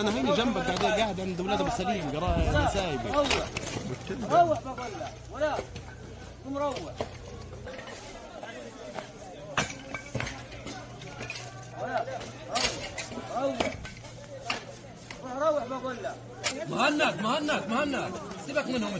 انا هيني جنبك قاعد عند ولادي بالسليم قرايه نسايبي. روح بقول ولا قوم روح. روح بقول لك مهند سيبك منهم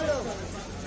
شوي.